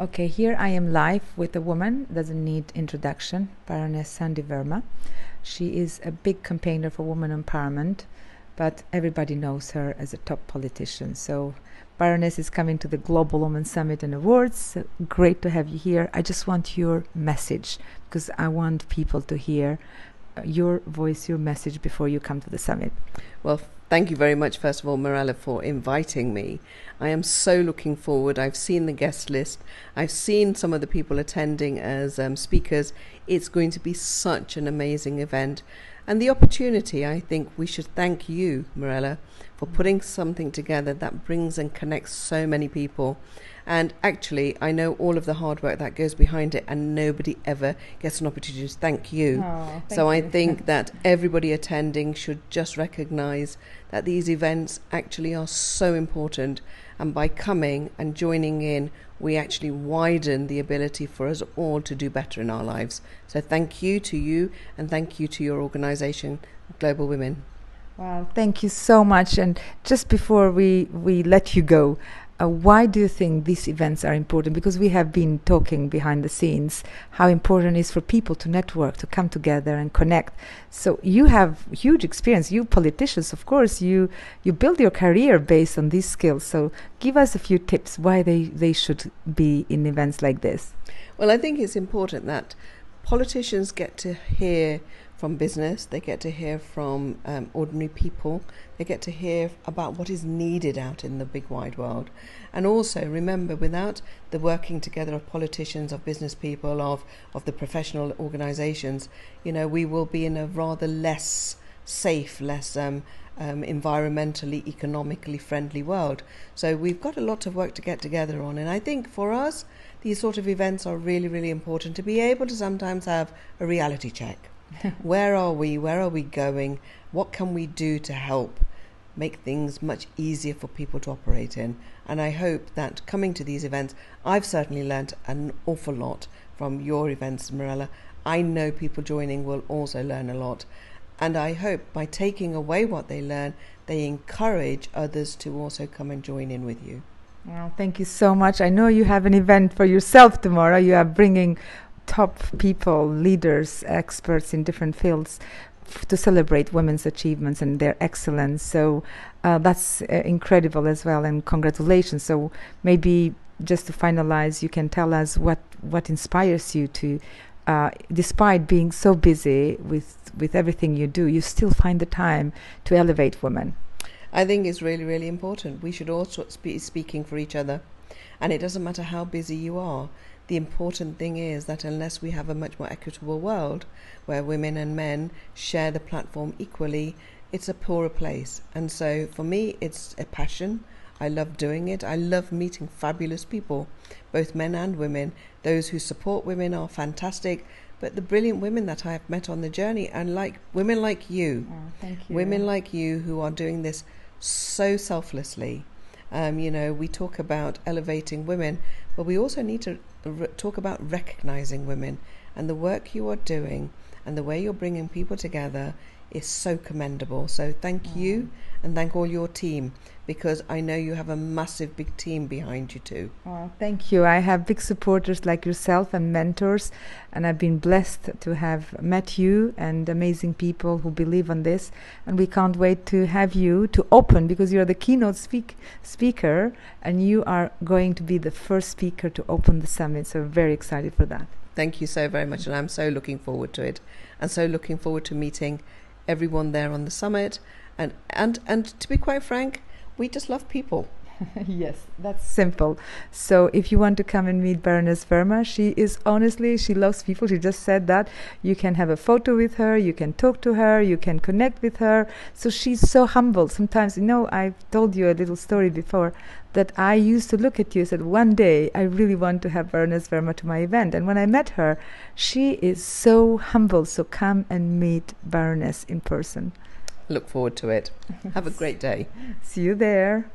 Okay, here I am live with a woman, doesn't need introduction, Baroness Sandy Verma. She is a big campaigner for women empowerment, but everybody knows her as a top politician. So Baroness is coming to the Global Women's Summit and Awards. So great to have you here. I just want your message, because I want people to hear your voice, your message before you come to the summit. Well, thank you very much, first of all, Mirela, for inviting me. I am so looking forward. I've seen the guest list. I've seen some of the people attending as speakers. It's going to be such an amazing event. And the opportunity, I think we should thank you, Mirela, for putting something together that brings and connects so many people. And actually, I know all of the hard work that goes behind it, and nobody ever gets an opportunity to thank you. Oh, thank you. I think that everybody attending should just recognize that these events actually are so important. And by coming and joining in, we actually widen the ability for us all to do better in our lives. So thank you to you, and thank you to your organisation, Global Women. Well, thank you so much. And just before we let you go, why do you think these events are important? Because we have been talking behind the scenes how important it is for people to network, to come together and connect. So you have huge experience. You politicians, of course, you build your career based on these skills. So give us a few tips why they should be in events like this. Well, I think it's important that politicians get to hear from business, they get to hear from ordinary people, they get to hear about what is needed out in the big wide world. And also remember, without the working together of politicians, of business people, of the professional organisations, you know, we will be in a rather less safe, less environmentally, economically friendly world. So we've got a lot of work to get together on. And I think for us, these sort of events are really, really important to be able to sometimes have a reality check. Where are we? Where are we going? What can we do to help make things much easier for people to operate in? And I hope that coming to these events, I've certainly learnt an awful lot from your events, Mirela. I know people joining will also learn a lot. And I hope by taking away what they learn, they encourage others to also come and join in with you. Well, thank you so much. I know you have an event for yourself tomorrow. You are bringing top people, leaders, experts in different fields to celebrate women's achievements and their excellence. So that's incredible as well, and congratulations. So maybe just to finalize, you can tell us what inspires you to, despite being so busy with everything you do, you still find the time to elevate women. I think it's really, really important. We should also be speaking for each other. And it doesn't matter how busy you are. The important thing is that unless we have a much more equitable world where women and men share the platform equally, it's a poorer place. And so for me, it's a passion. I love doing it. I love meeting fabulous people, both men and women. Those who support women are fantastic, but the brilliant women that I have met on the journey, and like women like you, oh, thank you. Women like you who are doing this so selflessly. You know, we talk about elevating women, but we also need to talk about recognizing women, and the work you are doing and the way you're bringing people together is so commendable. So thank you, and thank all your team, because I know you have a massive big team behind you too. Oh, thank you. I have big supporters like yourself and mentors, and I've been blessed to have met you and amazing people who believe on this, and we can't wait to have you to open, because you're the keynote speaker and you are going to be the first speaker to open the summit. So very excited for that. Thank you so very much, and I'm so looking forward to it, and so looking forward to meeting everyone there on the summit, and to be quite frank, we just love people. Yes, that's simple. So if you want to come and meet Baroness Verma, she is honestly, she loves people. She just said that. You can have a photo with her, you can talk to her, you can connect with her. So she's so humble. Sometimes, you know, I've told you a little story before that I used to look at you and said, one day I really want to have Baroness Verma to my event. And when I met her, she is so humble. So come and meet Baroness in person. Look forward to it. Have a great day. See you there.